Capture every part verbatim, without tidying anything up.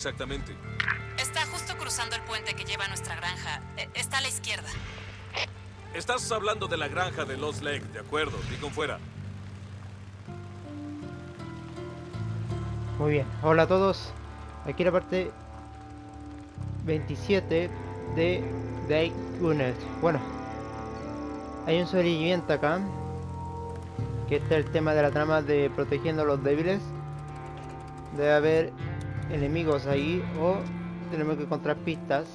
exactamente? Está justo cruzando el puente que lleva a nuestra granja. Está a la izquierda. Estás hablando de la granja de Lost Lake, de acuerdo, Deacon fuera. Muy bien, hola a todos. Aquí la parte veintisiete de Day Gone. Bueno, hay un sobreviviente acá. Que está el tema de la trama de protegiendo a los débiles. Debe haber enemigos ahí o tenemos que encontrar pistas.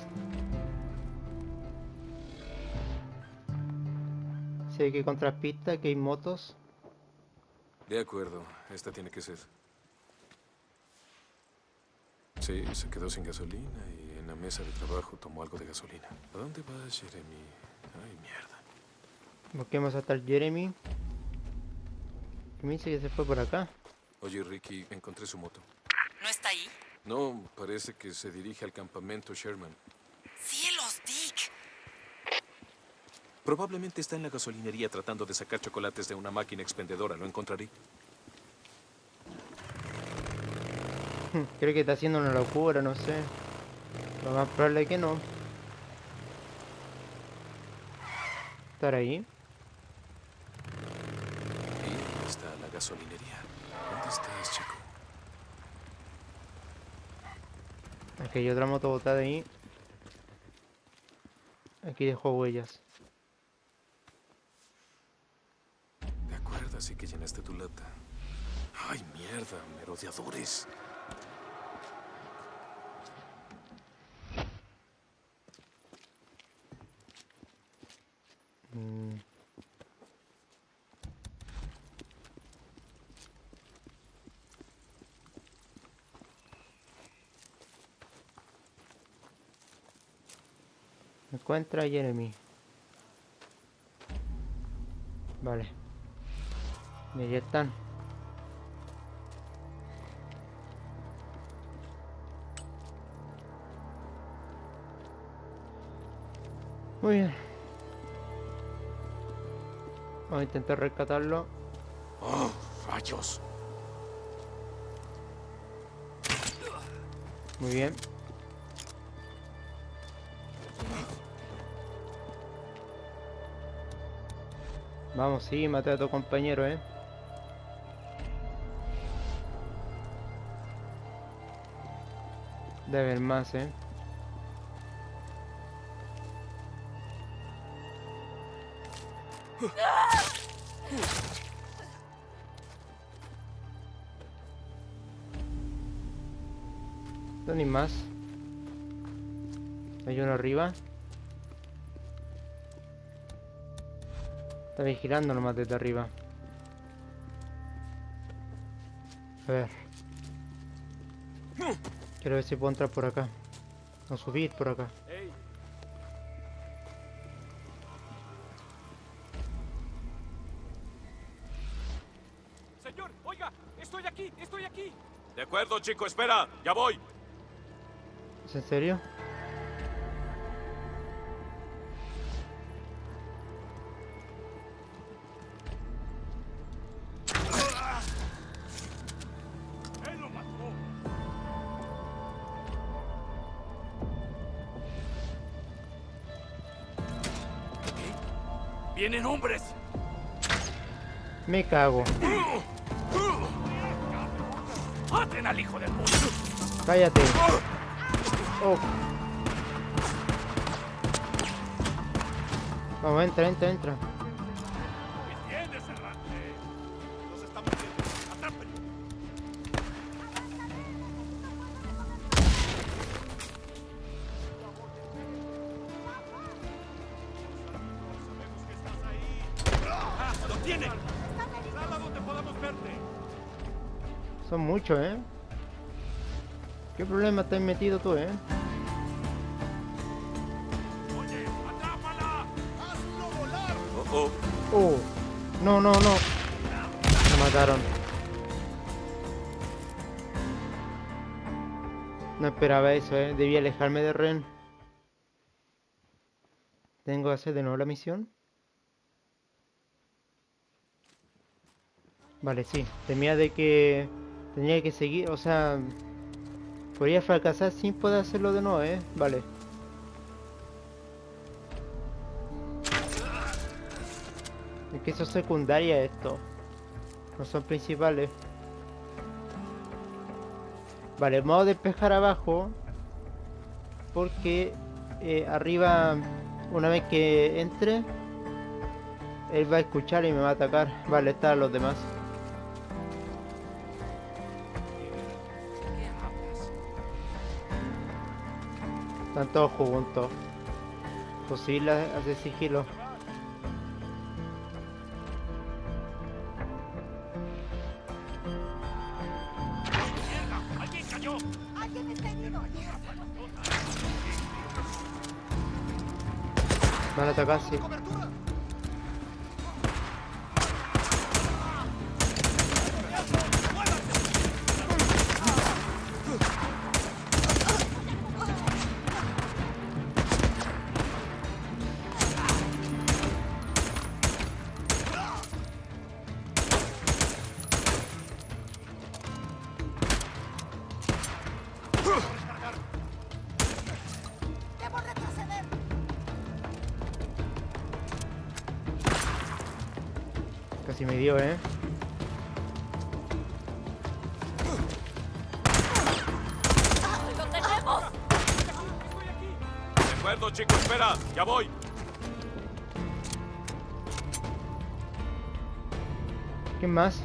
Si hay que encontrar pistas, que hay motos. De acuerdo, esta tiene que ser. Sí, se quedó sin gasolina y en la mesa de trabajo tomó algo de gasolina. ¿A dónde va Jeremy? Ay, mierda. Busquemos hasta el Jeremy. Me dice que se fue por acá. Oye, Ricky, encontré su moto. ¿No está ahí? No, parece que se dirige al campamento Sherman. ¡Cielos, Dick! Probablemente está en la gasolinería tratando de sacar chocolates de una máquina expendedora. Lo encontraré. Creo que está haciendo una locura, no sé. Lo más probable es que no. ¿Estar ahí? Ahí está la gasolinería. ¿Dónde estás, chico? Aquí hay otra moto botada ahí. Aquí dejó huellas. ¿Te acuerdas? Sí que llenaste tu lata. ¡Ay, mierda! ¡Merodeadores! Encuentra a Jeremy. Vale. Y ya están. Muy bien. Vamos a intentar rescatarlo. ¡Oh, rayos! Muy bien. Vamos, sí, mate a tu compañero, eh. Debe haber más, eh. No, ni más. Hay uno arriba. Está vigilando nomás desde arriba. A ver. Quiero ver si puedo entrar por acá. O subir por acá. Señor, oiga, estoy aquí, estoy aquí. De acuerdo, chico, espera, ya voy. ¿Es en serio? ¡Vienen hombres! Me cago. ¡Maten al hijo del puto! ¡Cállate! Oh. Vamos, entra, entra, entra. Mucho, ¿eh? ¿Qué problema estás metido tú, eh? Oye, atrápala. Hazlo volar. Oh, oh. Oh. No, no, no. Me mataron. No esperaba eso, eh. Debí alejarme de Ren. ¿Tengo que hacer de nuevo la misión? Vale, sí. Temía de que... tenía que seguir, o sea, Podría fracasar sin poder hacerlo de nuevo, ¿eh? Vale. Es que son secundarias esto. No son principales. Vale, vamos a despejar abajo. Porque eh, arriba, una vez que entre, él va a escuchar y me va a atacar. Vale, están los demás. Están todos juntos. Posible hacer sigilo. Van a atacar, sí. Casi me dio, eh. ¡Lo tenemos! De acuerdo, chicos, espera, ya voy. ¿Quién más?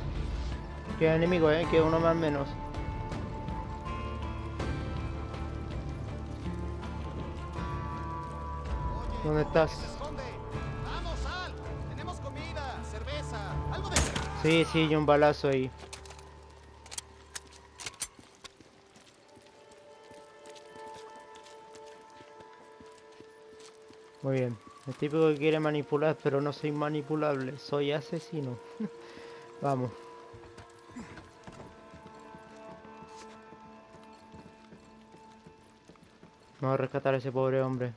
Queda enemigo, eh, queda uno más menos. ¿Dónde estás? Sí, sí, y un balazo ahí. Muy bien. El típico que quiere manipular, pero no soy manipulable. Soy asesino. Vamos. Vamos a rescatar a ese pobre hombre.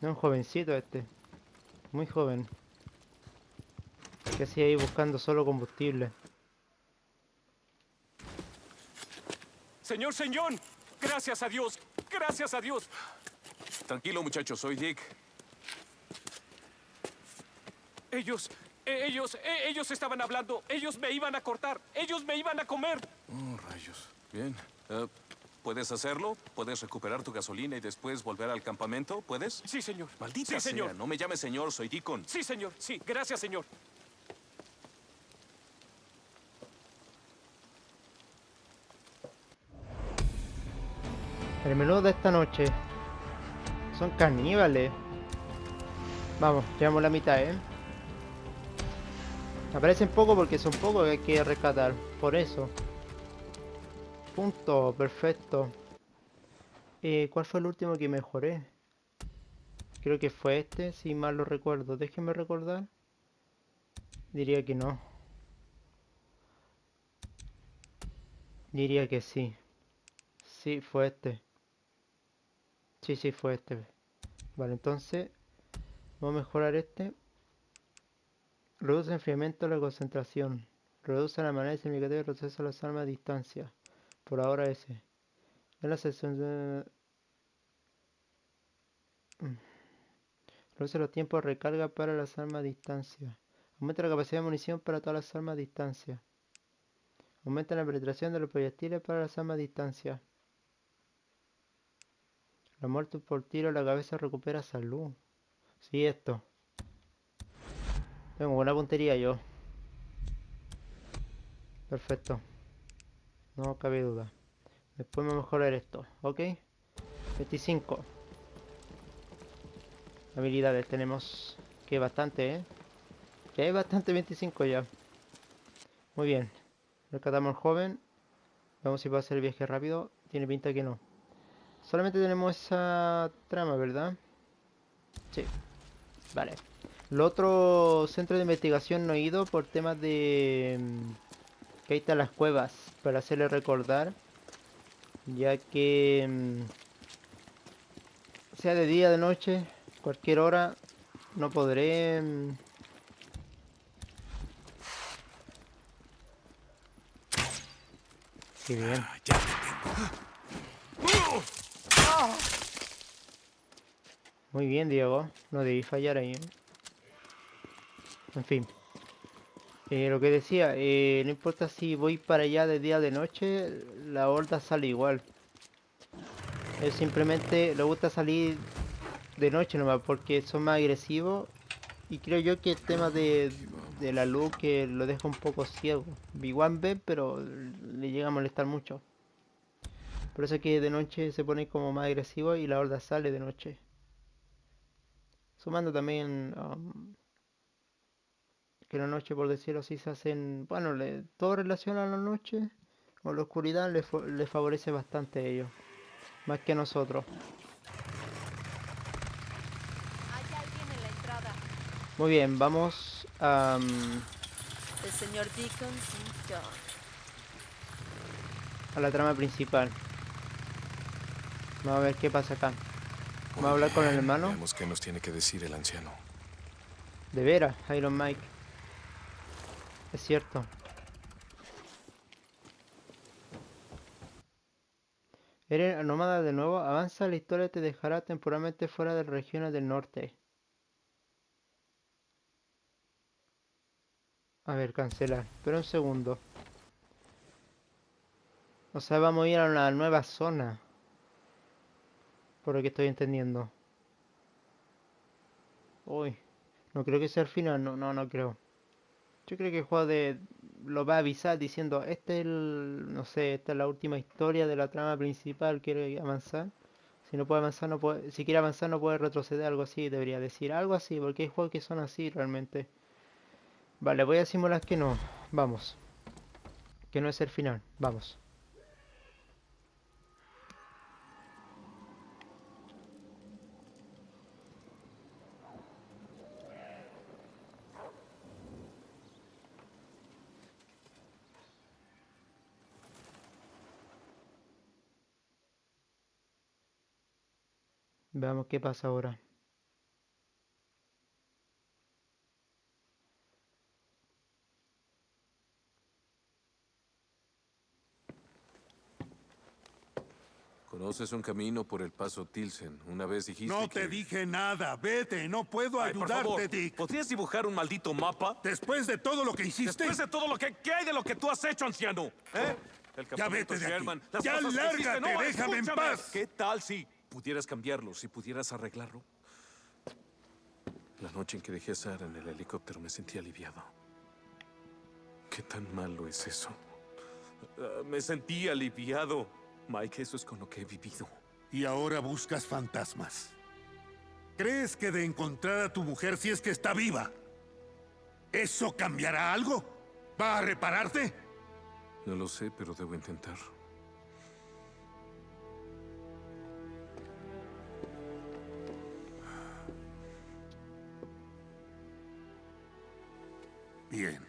No, un jovencito este. Muy joven. Que hacía ahí buscando solo combustible. Señor Saint John, gracias a Dios, gracias a Dios. Tranquilo, muchachos, soy Dick. Ellos, ellos, ellos estaban hablando, ellos me iban a cortar, ellos me iban a comer. Oh, rayos. Bien. Uh, ¿Puedes hacerlo? ¿Puedes recuperar tu gasolina y después volver al campamento? ¿Puedes? Sí, señor. Maldita sí, señor. Sea, no me llame señor, soy Deacon. Sí, señor, sí, gracias, señor. El menú de esta noche. Son caníbales. Vamos, llevamos la mitad, ¿eh? Aparecen poco porque son pocos que hay que rescatar. Por eso. Punto, perfecto. Eh, ¿cuál fue el último que mejoré? Creo que fue este, si mal lo recuerdo. Déjenme recordar. Diría que no. Diría que sí. Sí, fue este. Sí, sí, fue este. Vale, entonces vamos a mejorar este. Reduce el enfriamiento de la concentración. Reduce la manera de significativa de proceso de las armas a distancia. Por ahora ese. En la sesión de... Reduce los tiempos de recarga para las armas a distancia. Aumenta la capacidad de munición para todas las armas a distancia. Aumenta la penetración de los proyectiles para las armas a distancia. La muerte por tiro en la cabeza recupera salud. Sí, esto. Tengo buena puntería yo. Perfecto. No cabe duda. Después me voy a mejorar esto. Ok. veinticinco. Habilidades tenemos. Que bastante, eh. Que hay bastante, veinticinco ya. Muy bien. Rescatamos al joven. Vamos si va a hacer el viaje rápido. Tiene pinta que no. Solamente tenemos esa trama, ¿verdad? Sí. Vale. El otro centro de investigación no he ido por temas de... Que ahí están las cuevas. Para hacerle recordar. Ya que... Sea de día, de noche, cualquier hora. No podré... Qué bien. Muy bien, Diego. No debí fallar ahí, ¿eh? En fin. Eh, lo que decía, eh, no importa si voy para allá de día o de noche, la horda sale igual. Él simplemente le gusta salir de noche nomás porque son más agresivos. Y creo yo que el tema de, de la luz que lo deja un poco ciego. Igual ve, pero le llega a molestar mucho. Por eso es que de noche se pone como más agresivo y la horda sale de noche. Sumando también... Um, que la noche, por decirlo así, se hacen... Bueno, le, todo relacionado a la noche o la oscuridad le, le favorece bastante a ellos. Más que a nosotros. Hay alguien en la entrada. Muy bien, vamos a... Um, el señor Deacon Saint John. A la trama principal. Vamos a ver qué pasa acá. Vamos Oye, a hablar con el hermano. Veamos qué nos tiene que decir el anciano. De veras, Iron Mike. Es cierto. Eres nómada de nuevo. Avanza, la historia te dejará temporalmente fuera de las regiones del norte. A ver, cancelar. Pero un segundo. O sea, vamos a ir a una nueva zona. Por lo que estoy entendiendo. Uy. No creo que sea el final. No, no, no creo. Yo creo que el juego de, lo va a avisar diciendo, este es el, no sé, esta es la última historia de la trama principal, quiere avanzar. Si no puede avanzar, no puede, si quiere avanzar no puede retroceder, algo así debería decir, algo así, porque hay juegos que son así realmente. Vale, voy a simular que no, vamos. Que no es el final, vamos. Veamos qué pasa ahora. ¿Conoces un camino por el paso Tilsen? Una vez dijiste No que... te dije nada. Vete. No puedo Ay, ayudarte, por favor, Dick. ¿Podrías dibujar un maldito mapa? Después de todo lo que hiciste. Después de todo lo que... ¿Qué hay de lo que tú has hecho, anciano? ¿Eh? El ya vete de Sherman, aquí. Ya lárgate. No, déjame en paz. ¿Qué tal si... pudieras cambiarlo, si pudieras arreglarlo? La noche en que dejé a Sarah en el helicóptero me sentí aliviado. ¿Qué tan malo es eso? Uh, me sentí aliviado. Mike, eso es con lo que he vivido. Y ahora buscas fantasmas. ¿Crees que de encontrar a tu mujer, si es que está viva, eso cambiará algo? ¿Va a repararte? No lo sé, pero debo intentar. Bien.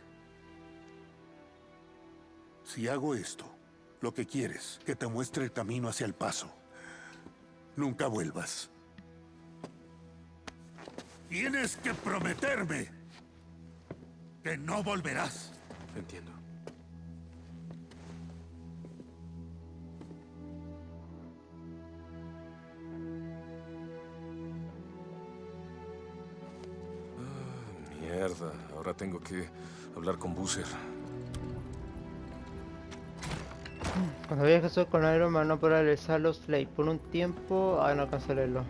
Si hago esto, lo que quieres, que te muestre el camino hacia el paso. Nunca vuelvas. Tienes que prometerme que no volverás. Entiendo. Ahora tengo que hablar con Boozer. Cuando viajes con Iron Man no podrá regresar a Lost Lake por un tiempo. Ah, no, cancelarlo.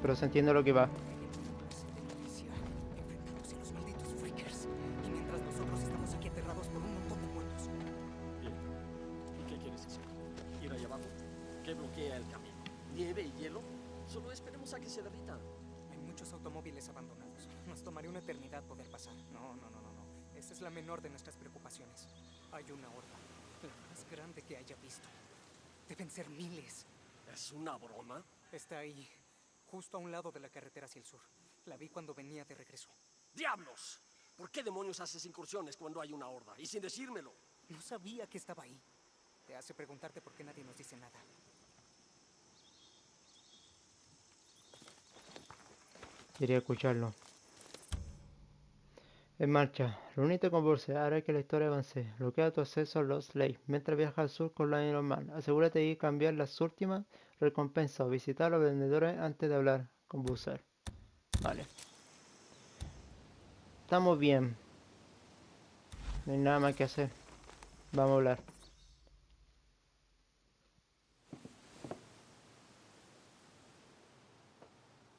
Pero se entiende lo que va. Ahí, justo a un lado de la carretera hacia el sur. La vi cuando venía de regreso. ¡Diablos! ¿Por qué demonios haces incursiones cuando hay una horda? Y sin decírmelo. No sabía que estaba ahí. Te hace preguntarte por qué nadie nos dice nada. Quería escucharlo. En marcha, reúnete con Boozer, hará que la historia avance. Bloquea tu acceso a Lost Lake mientras viajas al sur con la normal. Asegúrate de cambiar las últimas recompensas o visitar a los vendedores antes de hablar con Boozer. Vale. Estamos bien. No hay nada más que hacer. Vamos a hablar.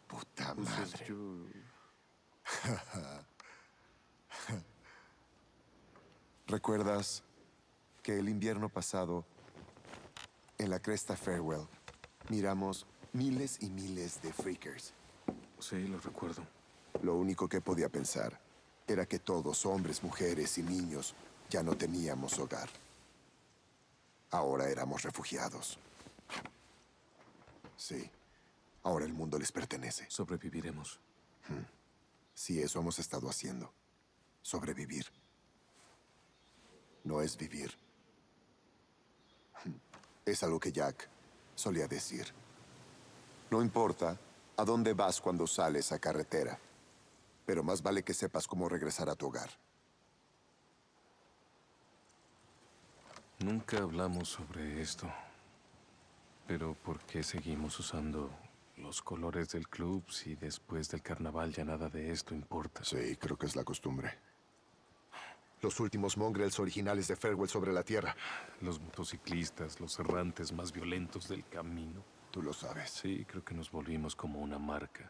Puta madre. ¿Recuerdas que el invierno pasado, en la cresta Farewell, miramos miles y miles de freakers? Sí, lo recuerdo. Lo único que podía pensar era que todos, hombres, mujeres y niños, ya no teníamos hogar. Ahora éramos refugiados. Sí, ahora el mundo les pertenece. Sobreviviremos. Hmm. Sí, eso hemos estado haciendo. Sobrevivir. No es vivir. Es algo que Jack solía decir. No importa a dónde vas cuando sales a carretera, pero más vale que sepas cómo regresar a tu hogar. Nunca hablamos sobre esto, pero ¿por qué seguimos usando los colores del club si después del carnaval ya nada de esto importa? Sí, creo que es la costumbre. Los últimos mongrels originales de Farewell sobre la tierra. Los motociclistas, los errantes más violentos del camino. Tú lo sabes. Sí, creo que nos volvimos como una marca.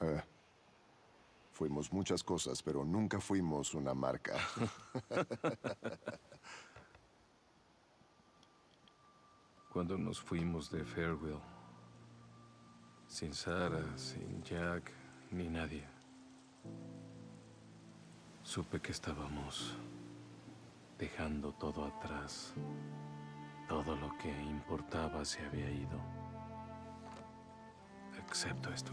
Eh, fuimos muchas cosas, pero nunca fuimos una marca. Cuando nos fuimos de Farewell, sin Sarah, sin Jack, ni nadie, supe que estábamos dejando todo atrás. Todo lo que importaba se había ido. Excepto esto.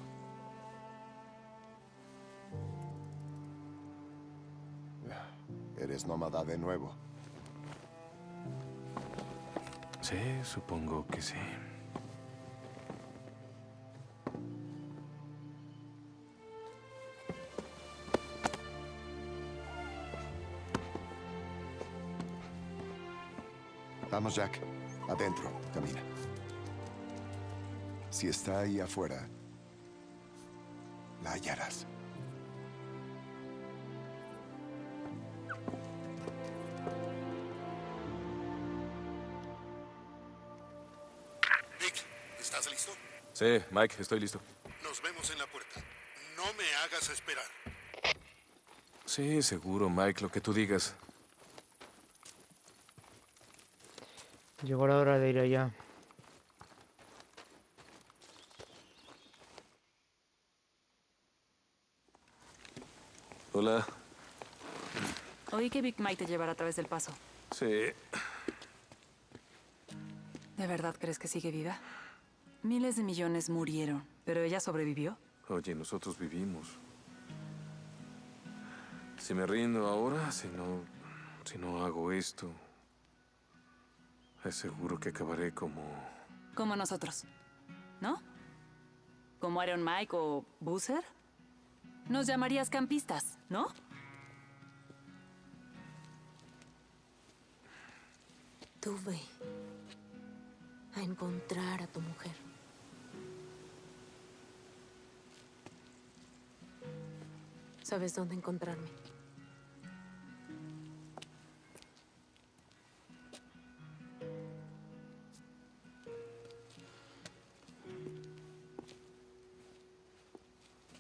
Eres nómada de nuevo. Sí, supongo que sí. Vamos, Jack. Adentro. Camina. Si está ahí afuera, la hallarás. Nick, ¿estás listo? Sí, Mike, estoy listo. Nos vemos en la puerta. No me hagas esperar. Sí, seguro, Mike, lo que tú digas. Llegó la hora de ir allá. Hola. Oí que Big Mike te llevará a través del paso. Sí. ¿De verdad crees que sigue viva? Miles de millones murieron, pero ella sobrevivió. Oye, nosotros vivimos. Si me rindo ahora, si no, si no hago esto, es seguro que acabaré como... Como nosotros, ¿no? Como Iron Mike o Boozer. Nos llamarías campistas, ¿no? Tuve a encontrar a tu mujer. ¿Sabes dónde encontrarme?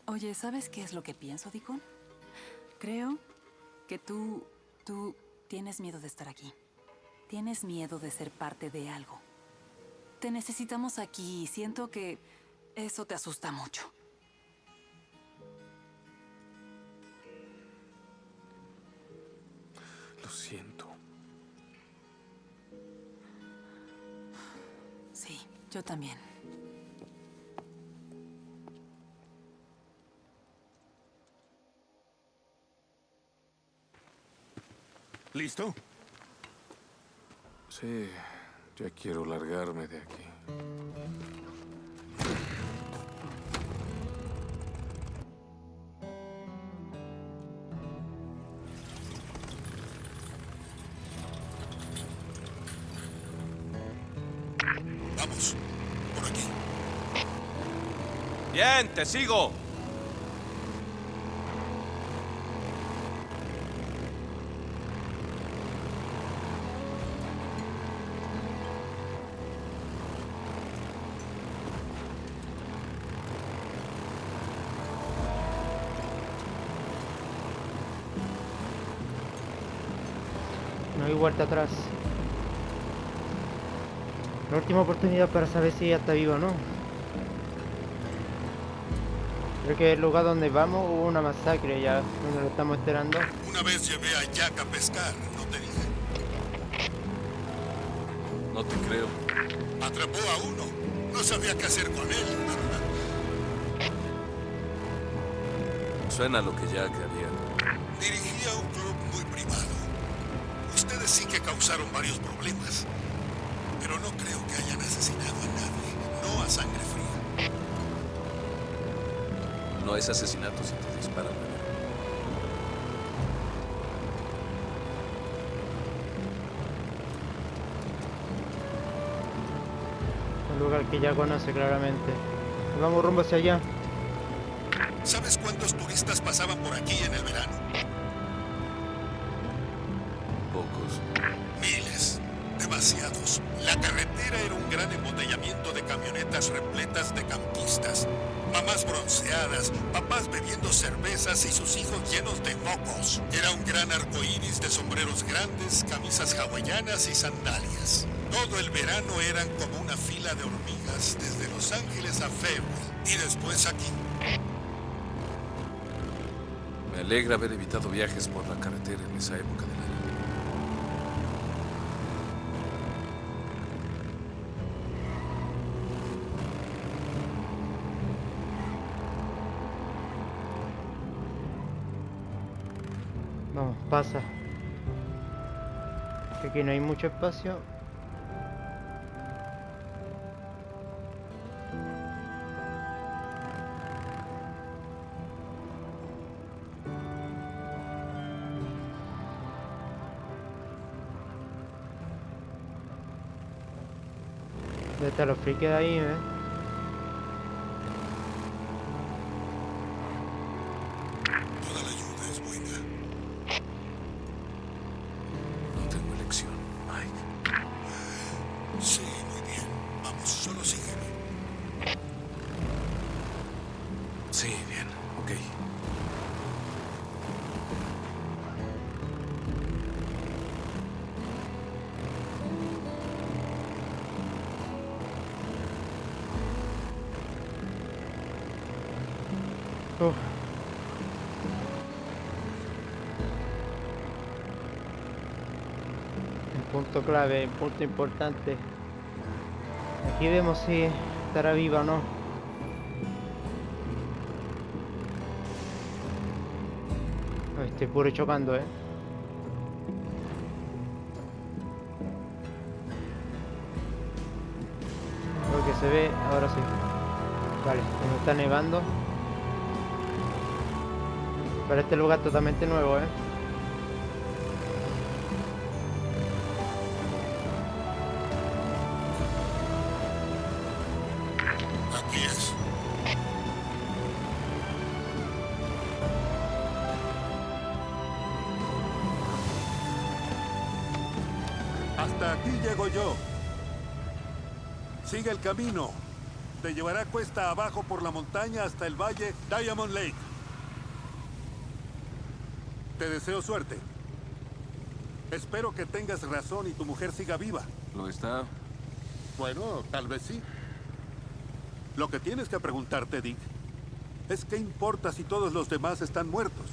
Oye, ¿sabes qué es lo que pienso, Deacon? Creo que tú, tú tienes miedo de estar aquí. Tienes miedo de ser parte de algo. Te necesitamos aquí y siento que eso te asusta mucho. Lo siento. Sí, yo también. ¿Listo? Sí, ya quiero largarme de aquí. Schutz. Por aquí. Bien, te sigo. No hay vuelta atrás. La última oportunidad para saber si ella está viva o no. Creo que el lugar donde vamos hubo una masacre ya, donde lo estamos esperando. Una vez llevé a Jack a pescar, ¿no te dije? No te creo. Atrapó a uno. No sabía qué hacer con él. Suena lo que Jack haría. Dirigía un club muy privado. Ustedes sí que causaron varios problemas. Pero no creo que hayan asesinado a nadie, no a sangre fría. No es asesinato si te disparan. Un lugar que ya conoce claramente. Nos vamos rumbo hacia allá. ¿Sabes cuántos turistas pasaban por aquí en el verano? Pocos. Miles. Demasiados. La carretera era un gran embotellamiento de camionetas repletas de campistas. Mamás bronceadas, papás bebiendo cervezas y sus hijos llenos de mocos. Era un gran arcoíris de sombreros grandes, camisas hawaianas y sandalias. Todo el verano eran como una fila de hormigas desde Los Ángeles a Farewell y después aquí. Me alegra haber evitado viajes por la carretera en esa época del año. Pasa. Aquí no hay mucho espacio. Debe estar los frikis de ahí, ¿eh? Punto clave, punto importante. Aquí vemos si estará viva o no. Estoy puro chocando, eh. Lo que se ve, ahora sí. Vale, nos está nevando. Para este lugar totalmente nuevo, eh. Hasta aquí llego yo. Sigue el camino. Te llevará cuesta abajo por la montaña hasta el valle Diamond Lake. Te deseo suerte. Espero que tengas razón y tu mujer siga viva. ¿Lo está? Bueno, tal vez sí. Lo que tienes que preguntarte, Dick, es qué importa si todos los demás están muertos.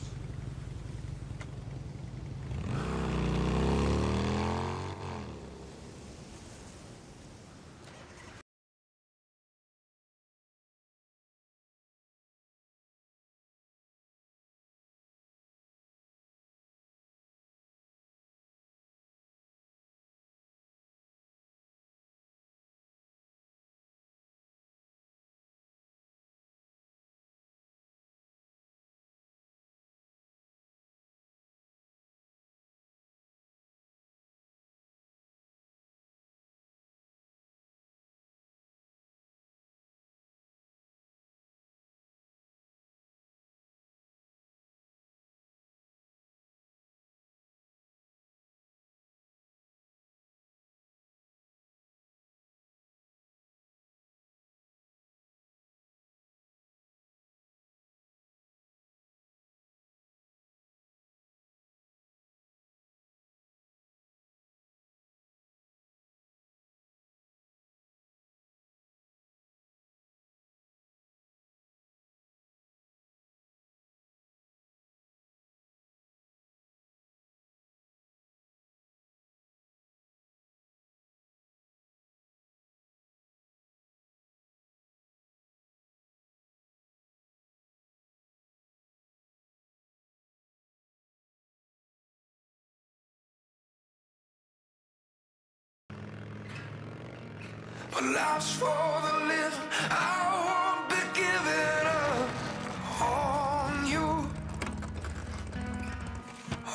But life's for the living. I won't be giving up on you.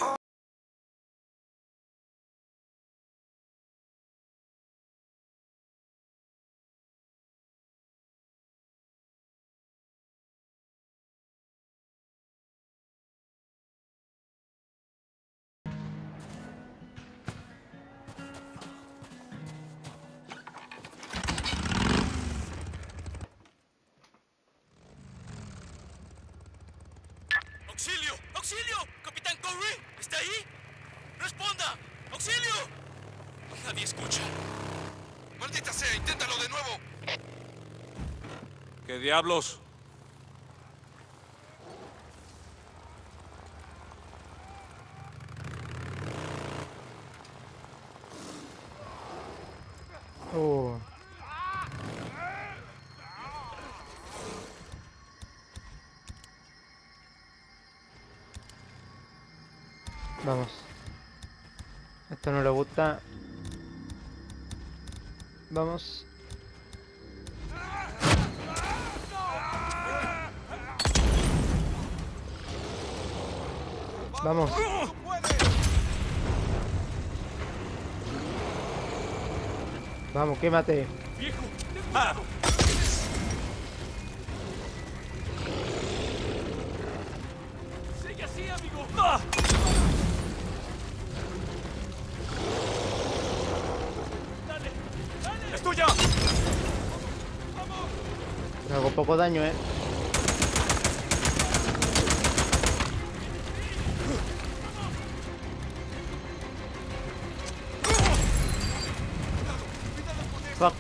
On ¡Auxilio! ¡Auxilio! ¡Capitán Corey! ¿Está ahí? ¡Responda! ¡Auxilio! Nadie escucha. ¡Maldita sea! ¡Inténtalo de nuevo! ¿Qué diablos? Oh... Vamos. Esto no le gusta. Vamos. Vamos. Vamos, quémate. Viejo. Ah. Sigue así, amigo. Ah. Hago poco daño, eh. Fuck.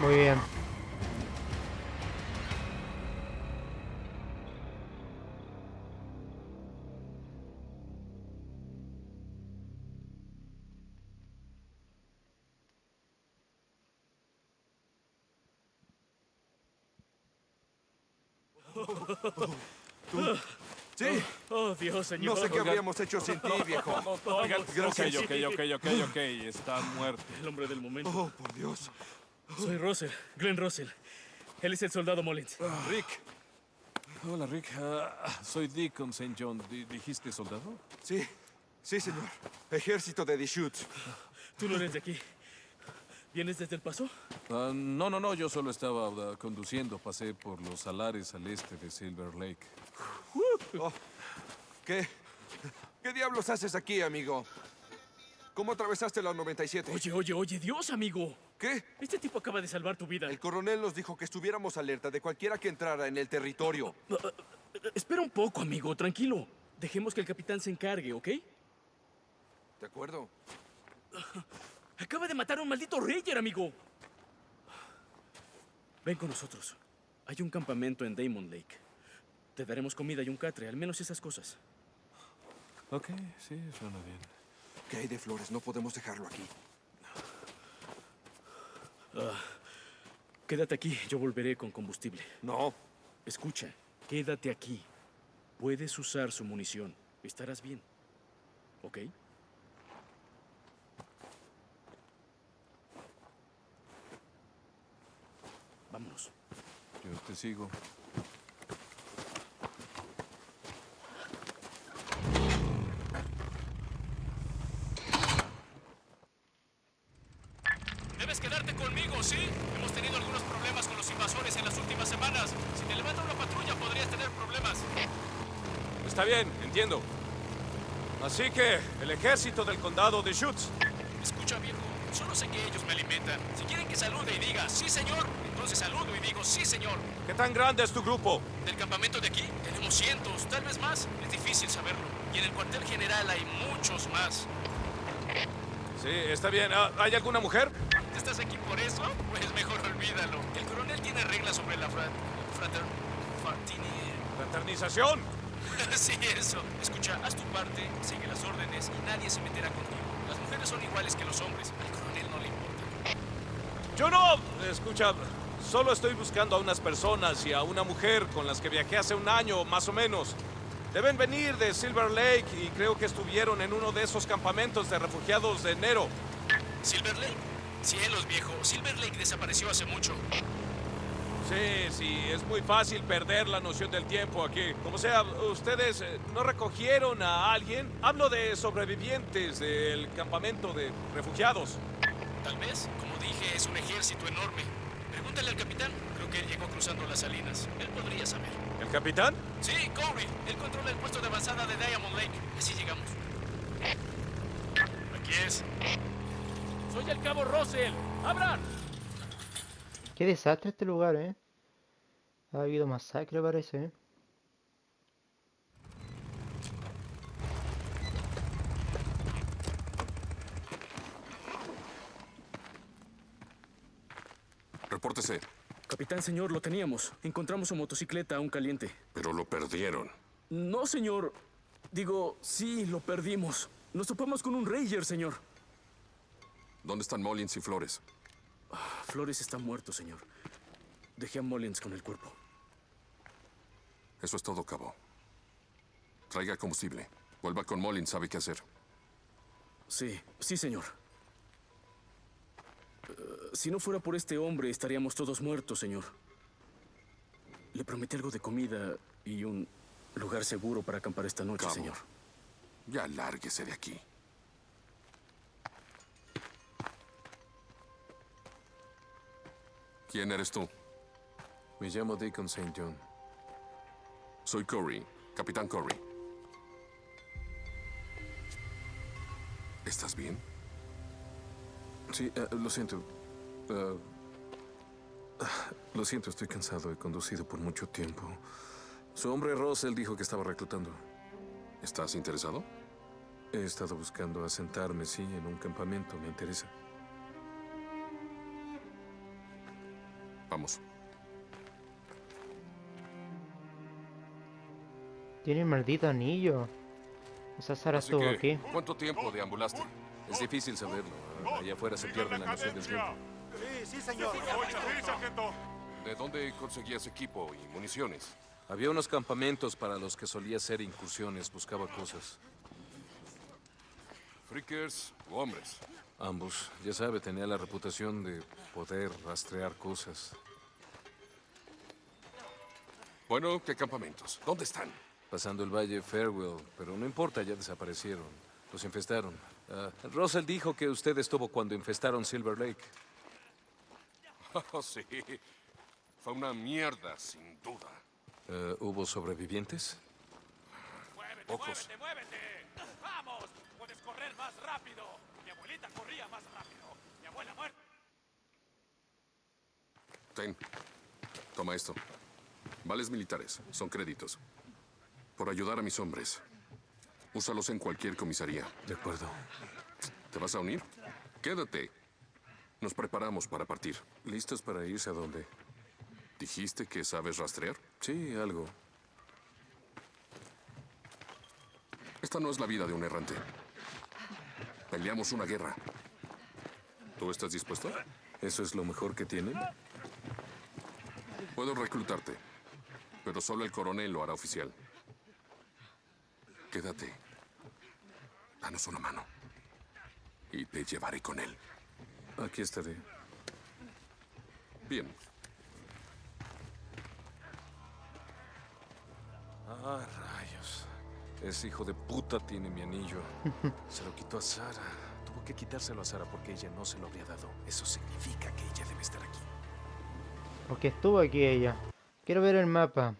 Muy bien. ¿Tú? ¿Sí? Oh, Dios, señor. No sé qué habríamos hecho sin ti, viejo. Oigan, gracias. Ok, ok, ok, ok. Está muerto. El hombre del momento. Oh, por Dios. Soy Russell, Glenn Russell. Él es el soldado Mullins. Ah. Rick. Hola, Rick. Uh, soy Deacon Saint John. ¿Dijiste soldado? Sí. Sí, señor. Ejército de Deschutes. Tú no eres de aquí. ¿Vienes desde El Paso? Uh, no, no, no. Yo solo estaba uh, conduciendo. Pasé por los salares al este de Silver Lake. Oh. ¿Qué? ¿Qué diablos haces aquí, amigo? ¿Cómo atravesaste la noventa y siete? Oye, oye, oye. Dios, amigo. ¿Qué? Este tipo acaba de salvar tu vida. El coronel nos dijo que estuviéramos alerta de cualquiera que entrara en el territorio. Uh, uh, uh, espera un poco, amigo. Tranquilo. Dejemos que el capitán se encargue, ¿ok? De acuerdo. Uh. Acaba de matar a un maldito Ranger, amigo. Ven con nosotros. Hay un campamento en Diamond Lake. Te daremos comida y un catre, al menos esas cosas. Ok, sí, suena bien. ¿Qué hay de Flores? No podemos dejarlo aquí. Uh, quédate aquí, yo volveré con combustible. No. Escucha, quédate aquí. Puedes usar su munición. Estarás bien. ¿Ok? Vámonos. Yo te sigo. Debes quedarte conmigo, ¿sí? Hemos tenido algunos problemas con los invasores en las últimas semanas. Si te levanta una patrulla podrías tener problemas. Está bien, entiendo. Así que, el ejército del condado de Schutz. Escucha, viejo. Solo sé que ellos me alimentan. Si quieren que salude y diga, sí, señor, entonces saludo y digo, sí, señor. ¿Qué tan grande es tu grupo? Del campamento de aquí tenemos cientos, tal vez más. Es difícil saberlo. Y en el cuartel general hay muchos más. Sí, está bien. ¿Hay alguna mujer? ¿Estás aquí por eso? Pues mejor olvídalo. El coronel tiene reglas sobre la fra... frater... Fartini... ¿Fraternización? Sí, eso. Escucha, haz tu parte, sigue las órdenes y nadie se meterá contigo. Las mujeres son iguales que los hombres. Al coronel no le importa. Yo no... Escucha, Solo estoy buscando a unas personas y a una mujer con las que viajé hace un año, más o menos. Deben venir de Silver Lake y creo que estuvieron en uno de esos campamentos de refugiados de NERO. ¿Silver Lake? Cielos, viejo. Silver Lake desapareció hace mucho. Sí, sí, es muy fácil perder la noción del tiempo aquí. Como sea, ¿ustedes no recogieron a alguien? Hablo de sobrevivientes del campamento de refugiados. Tal vez, como dije, es un ejército enorme. Pregúntale al capitán. Creo que él llegó cruzando las salinas. Él podría saber. ¿El capitán? Sí, Corey. Él controla el puesto de avanzada de Diamond Lake. Así llegamos. Aquí es. Soy el cabo Russell. ¡Abran! Qué desastre este lugar, eh. Ha habido masacre, parece, eh. Repórtese. Capitán, señor, lo teníamos. Encontramos su motocicleta aún caliente. Pero lo perdieron. No, señor. Digo, sí, lo perdimos. Nos topamos con un Ranger, señor. ¿Dónde están Mullins y Flores? Ah, Flores está muerto, señor. Dejé a Mullins con el cuerpo. Eso es todo, cabo. Traiga combustible. Vuelva con Mullins, sabe qué hacer. Sí, sí, señor. Uh, si no fuera por este hombre, estaríamos todos muertos, señor. Le prometí algo de comida y un lugar seguro para acampar esta noche, cabo, señor. Ya lárguese de aquí. ¿Quién eres tú? Me llamo Deacon Saint John. Soy Corey, Capitán Corey. ¿Estás bien? Sí, uh, lo siento. Uh, lo siento, estoy cansado. He conducido por mucho tiempo. Su hombre Russell dijo que estaba reclutando. ¿Estás interesado? He estado buscando asentarme, sí, en un campamento. Me interesa. Vamos. Tiene el maldito anillo. Esa Sarah estuvo que, aquí. ¿Cuánto tiempo deambulaste? Es difícil saberlo. Allá afuera se pierde la noción del tiempo. Sí, sí, señor. Sí, sargento. ¿De dónde conseguías equipo y municiones? Había unos campamentos para los que solía hacer incursiones. Buscaba cosas. ¿Freakers o hombres? Ambos. Ya sabe, tenía la reputación de poder rastrear cosas. Bueno, ¿qué campamentos? ¿Dónde están? Pasando el valle Farewell, pero no importa, ya desaparecieron. Los infestaron. Uh, Russell dijo que usted estuvo cuando infestaron Silver Lake. Oh, sí. Fue una mierda, sin duda. Uh, ¿Hubo sobrevivientes? ¡Muévete, Pocos. muévete, muévete! ¡Vamos! ¡Puedes correr más rápido! Mi abuelita corría más rápido. Mi abuela muerta. Ten, toma esto. Vales militares, son créditos. Por ayudar a mis hombres. Úsalos en cualquier comisaría. De acuerdo. ¿Te vas a unir? Quédate. Nos preparamos para partir. ¿Listos para irse a dónde? ¿Dijiste que sabes rastrear? Sí, algo. Esta no es la vida de un errante. Peleamos una guerra. ¿Tú estás dispuesto? ¿Eso es lo mejor que tienen? Puedo reclutarte, pero solo el coronel lo hará oficial. Quédate. Danos una mano. Y te llevaré con él. Aquí estaré. Bien. Ah, rayos. Ese hijo de puta tiene mi anillo. Se lo quitó a Sarah. Tuvo que quitárselo a Sarah porque ella no se lo habría dado. Eso significa que ella debe estar aquí. Porque estuvo aquí ella. Quiero ver el mapa.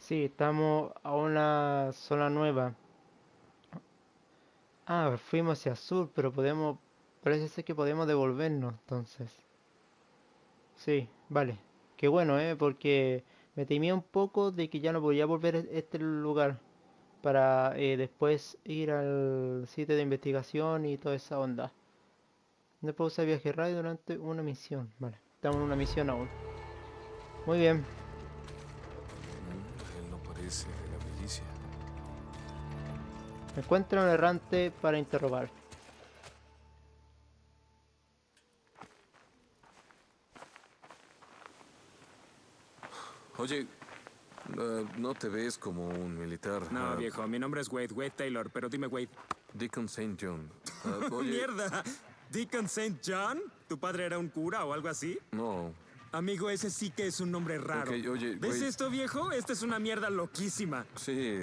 Sí, estamos a una zona nueva. Ah, fuimos hacia sur, pero podemos... Parece ser que podemos devolvernos, entonces. Sí, vale. Qué bueno, ¿eh? Porque me temía un poco de que ya no podía volver a este lugar. Para eh, después ir al sitio de investigación y toda esa onda. No puedo usar viaje radio durante una misión. Vale. Estamos en una misión aún. Muy bien. Él no parece de la milicia. Encuentra un errante para interrogar. Oye, uh, no te ves como un militar. No, uh, viejo, mi nombre es Wade, Wade Taylor, pero dime Wade. Deacon Saint John. Uh, oye... ¡Mierda! ¿Deacon Saint John? ¿Tu padre era un cura o algo así? No. Amigo, ese sí que es un nombre raro. Okay, oye, ¿ves Wade... esto, viejo? Esta es una mierda loquísima. Sí.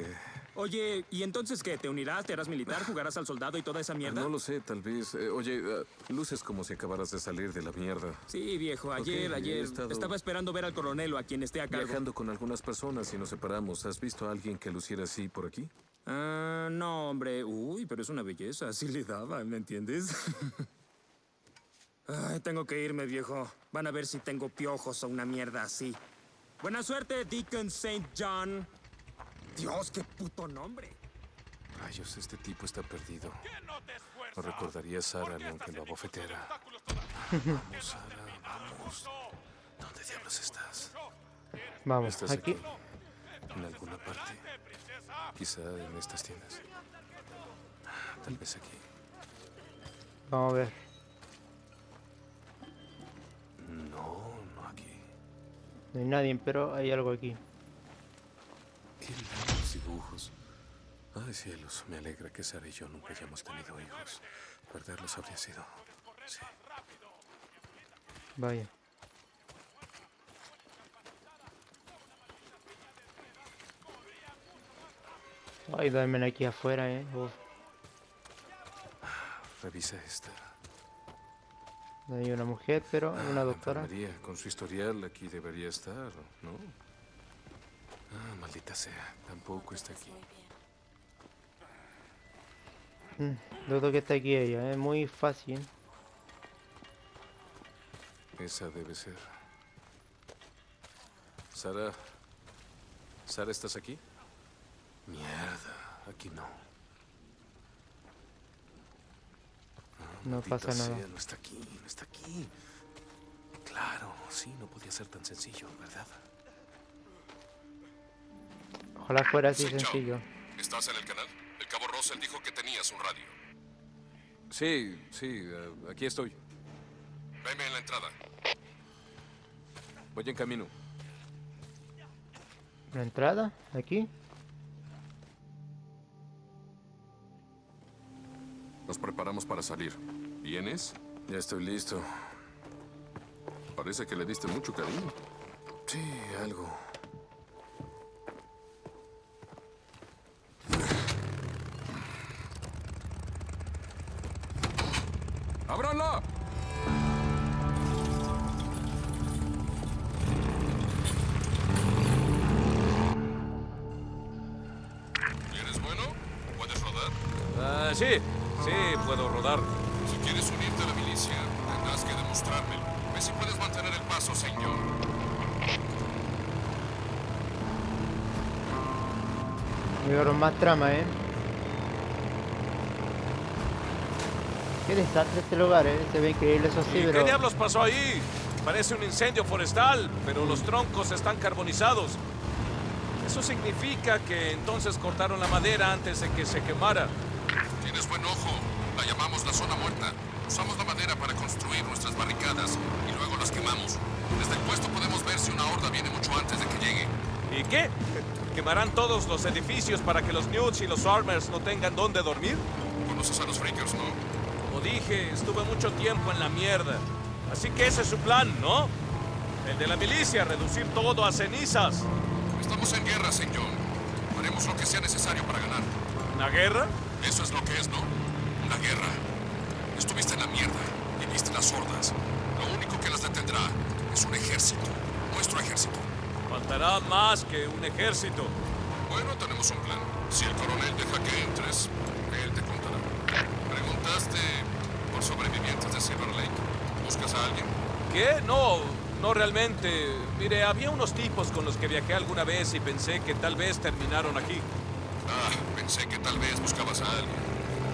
Oye, ¿y entonces qué? ¿Te unirás? ¿Te harás militar? ¿Jugarás al soldado y toda esa mierda? No lo sé, tal vez. Eh, oye, uh, luces como si acabaras de salir de la mierda. Sí, viejo. Ayer, okay, ayer estado... estaba esperando ver al coronel o a quien esté a cargo. Viajando con algunas personas y nos separamos. ¿Has visto a alguien que luciera así por aquí? Ah, uh, no, hombre. Uy, pero es una belleza. Así le daba, ¿me entiendes? Ay, tengo que irme, viejo. Van a ver si tengo piojos o una mierda así. Buena suerte, Deacon Saint John. Dios, qué puto nombre. Rayos, este tipo está perdido. No recordaría a Sarah ni aunque la bofetera. Vamos, Sarah, vamos. ¿Dónde diablos estás? Vamos, ¿estás aquí? aquí? En alguna parte. Quizá en estas tiendas. Tal vez aquí. Vamos a ver. No, no aquí. No hay nadie, pero hay algo aquí. Qué lindos dibujos. Ay, cielos, me alegra que Sarah y yo nunca hayamos tenido hijos. Perderlos habría sido. Sí. Vaya. Ay, duermen aquí afuera, eh. Oh. Revisa esta. No hay una mujer, pero ah, una doctora. María, con su historial aquí debería estar, ¿no? Ah, maldita sea, tampoco está aquí. Mm, dudo que está aquí ella, es ¿eh? Muy fácil. Esa debe ser. Sarah. Sarah, ¿estás aquí? Mierda, aquí no. No pasa nada. No está aquí, no está aquí. Claro, sí, no podía ser tan sencillo, ¿verdad? Ojalá fuera así sencillo. ¿Estás en el canal? El cabo Russell dijo que tenías un radio. Sí, sí, uh, aquí estoy. Veme en la entrada. Voy en camino. ¿La entrada? ¿Aquí? Nos preparamos para salir. ¿Vienes? Ya estoy listo. Parece que le diste mucho cariño. Sí, algo. ¡Ábranla! ¿Eres bueno? ¿Puedes rodar? Ah, uh, sí. Sí, puedo rodar. Si quieres unirte a la milicia, tendrás que demostrármelo. Ve si puedes mantener el paso, señor. Llegaron más trama, ¿eh? Qué desastre este lugar, ¿eh? Se ve increíble eso sí, pero... ¿Qué diablos pasó ahí? Parece un incendio forestal, pero los troncos están carbonizados. Eso significa que entonces cortaron la madera antes de que se quemara. Tienes buen ojo. La llamamos la zona muerta. Usamos la madera para construir nuestras barricadas y luego las quemamos. Desde el puesto podemos ver si una horda viene mucho antes de que llegue. ¿Y qué? ¿Quemarán todos los edificios para que los Newts y los Armers no tengan dónde dormir? Conoces a los Freakers, ¿no? Como dije, estuve mucho tiempo en la mierda. Así que ese es su plan, ¿no? El de la milicia, reducir todo a cenizas. Estamos en guerra, señor. Haremos lo que sea necesario para ganar. ¿Una guerra? Eso es lo que es, ¿no? Una guerra. Estuviste en la mierda y viste las hordas. Lo único que las detendrá es un ejército. Nuestro ejército. Faltará más que un ejército. Bueno, tenemos un plan. Si el coronel deja que entres, él te contará. Preguntaste por sobrevivientes de Silver Lake. ¿Buscas a alguien? ¿Qué? No, no realmente. Mire, había unos tipos con los que viajé alguna vez y pensé que tal vez terminaron aquí. Ah, pensé que tal vez buscabas a alguien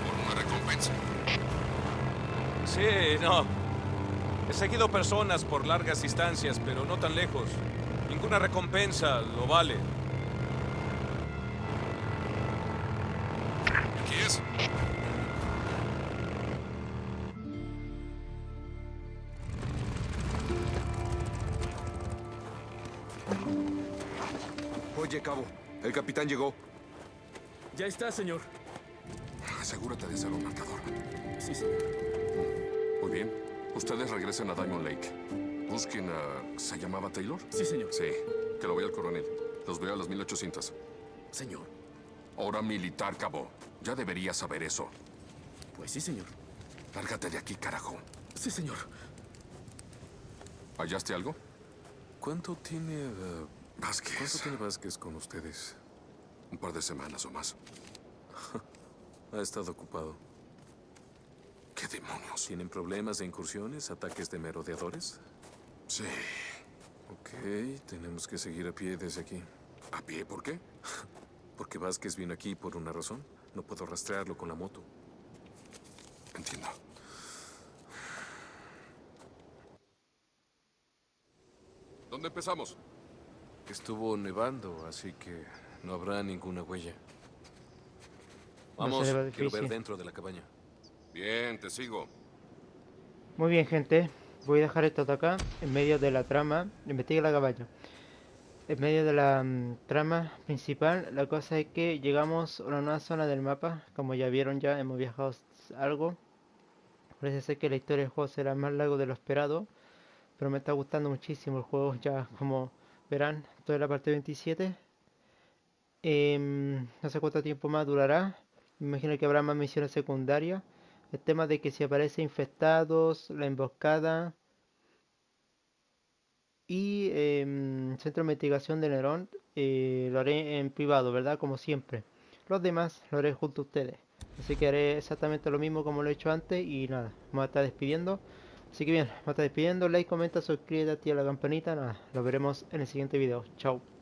por una recompensa. Sí, no. He seguido personas por largas distancias, pero no tan lejos. Ninguna recompensa lo vale. ¿Aquí es? Oye, cabo, el capitán llegó. Ya está, señor. Asegúrate de ser un marcador. Sí, señor. Muy bien. Ustedes regresen a Diamond Lake. Busquen a... ¿Se llamaba Taylor? Sí, señor. Sí. Que lo vea el coronel. Los veo a las mil ochocientos. Señor. Ahora militar, cabo. Ya debería saber eso. Pues sí, señor. Lárgate de aquí, carajo. Sí, señor. ¿Hallaste algo? ¿Cuánto tiene... Uh, Vázquez? ¿Cuánto tiene Vázquez con ustedes? Un par de semanas o más. Ha estado ocupado. ¿Qué demonios? ¿Tienen problemas de incursiones, ataques de merodeadores? Sí. Ok, tenemos que seguir a pie desde aquí. ¿A pie? ¿Por qué? Porque Vázquez vino aquí por una razón. No puedo rastrearlo con la moto. Entiendo. ¿Dónde empezamos? Estuvo nevando, así que no habrá ninguna huella. Vamos, no quiero ver dentro de la cabaña. Bien, te sigo. Muy bien, gente. Voy a dejar esto de acá, en medio de la trama. Investiga la cabaña. En medio de la um, trama principal, la cosa es que llegamos a una nueva zona del mapa. Como ya vieron, ya hemos viajado algo. Parece ser que la historia del juego será más largo de lo esperado, pero me está gustando muchísimo el juego. Ya, como verán, toda la parte veintisiete. Eh, no sé cuánto tiempo más durará. Me imagino que habrá más misiones secundarias. El tema de que si aparecen infectados, la emboscada. Y eh, centro de investigación de Nerón eh, lo haré en privado, ¿verdad? Como siempre. Los demás lo haré junto a ustedes. Así que haré exactamente lo mismo como lo he hecho antes. Y nada, vamos a estar despidiendo. Así que bien, vamos a estar despidiendo. Like, comenta, suscríbete, activa la campanita. Nada, nos veremos en el siguiente video. Chao.